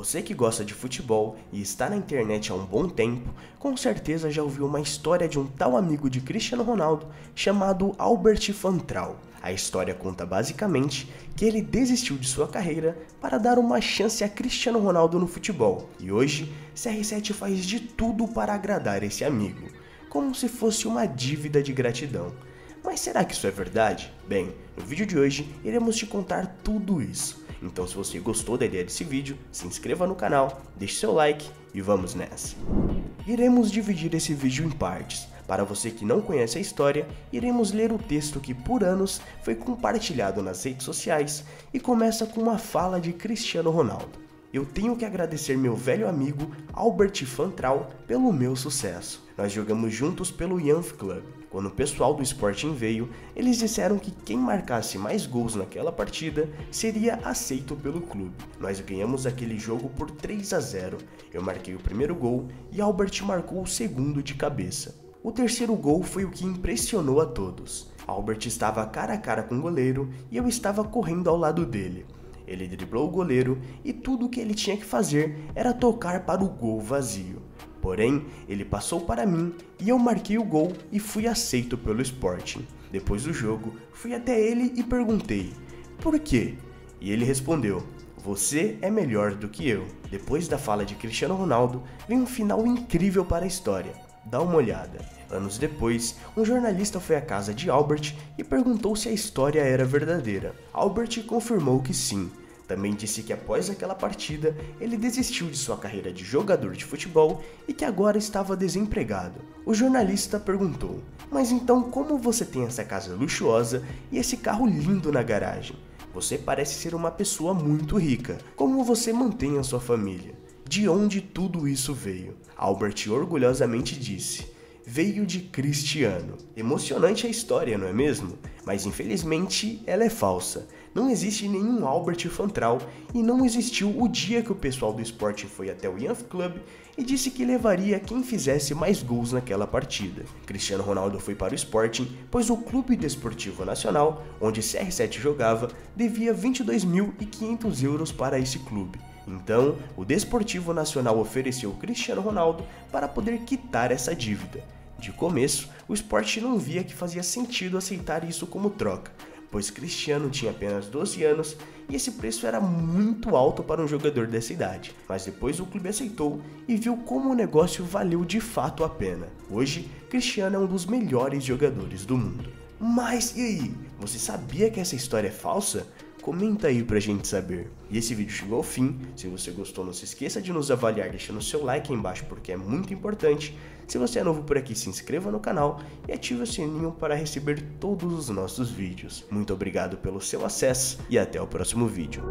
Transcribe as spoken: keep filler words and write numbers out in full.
Você que gosta de futebol e está na internet há um bom tempo, com certeza já ouviu uma história de um tal amigo de Cristiano Ronaldo chamado Albert Fantrau. A história conta basicamente que ele desistiu de sua carreira para dar uma chance a Cristiano Ronaldo no futebol. E hoje, C R sete faz de tudo para agradar esse amigo, como se fosse uma dívida de gratidão. Mas será que isso é verdade? Bem, no vídeo de hoje iremos te contar tudo isso. Então se você gostou da ideia desse vídeo, se inscreva no canal, deixe seu like e vamos nessa. Iremos dividir esse vídeo em partes. Para você que não conhece a história, iremos ler o texto que por anos foi compartilhado nas redes sociais e começa com uma fala de Cristiano Ronaldo. Eu tenho que agradecer meu velho amigo Albert Fantrau pelo meu sucesso. Nós jogamos juntos pelo Young Club. Quando o pessoal do Sporting veio, eles disseram que quem marcasse mais gols naquela partida seria aceito pelo clube. Nós ganhamos aquele jogo por três a zero, eu marquei o primeiro gol e Albert marcou o segundo de cabeça. O terceiro gol foi o que impressionou a todos. Albert estava cara a cara com o goleiro e eu estava correndo ao lado dele. Ele driblou o goleiro e tudo o que ele tinha que fazer era tocar para o gol vazio. Porém, ele passou para mim e eu marquei o gol e fui aceito pelo Sporting. Depois do jogo, fui até ele e perguntei, por quê? E ele respondeu, você é melhor do que eu. Depois da fala de Cristiano Ronaldo, vem um final incrível para a história. Dá uma olhada. Anos depois, um jornalista foi à casa de Albert e perguntou se a história era verdadeira. Albert confirmou que sim. Também disse que após aquela partida, ele desistiu de sua carreira de jogador de futebol e que agora estava desempregado. O jornalista perguntou, mas então como você tem essa casa luxuosa e esse carro lindo na garagem? Você parece ser uma pessoa muito rica. Como você mantém a sua família? De onde tudo isso veio? Albert orgulhosamente disse, veio de Cristiano. Emocionante a história, não é mesmo? Mas infelizmente ela é falsa. Não existe nenhum Albert Fantrau e não existiu o dia que o pessoal do Sporting foi até o Young Club e disse que levaria quem fizesse mais gols naquela partida. Cristiano Ronaldo foi para o Sporting, pois o Clube Desportivo Nacional, onde C R sete jogava, devia vinte e dois mil e quinhentos euros para esse clube. Então, o Desportivo Nacional ofereceu Cristiano Ronaldo para poder quitar essa dívida. De começo, o Sporting não via que fazia sentido aceitar isso como troca, pois Cristiano tinha apenas doze anos e esse preço era muito alto para um jogador dessa idade. Mas depois o clube aceitou e viu como o negócio valeu de fato a pena. Hoje, Cristiano é um dos melhores jogadores do mundo. Mas e aí? Você sabia que essa história é falsa? Comenta aí pra gente saber. E esse vídeo chegou ao fim. Se você gostou, não se esqueça de nos avaliar deixando seu like aí embaixo porque é muito importante. Se você é novo por aqui, se inscreva no canal e ative o sininho para receber todos os nossos vídeos. Muito obrigado pelo seu acesso e até o próximo vídeo.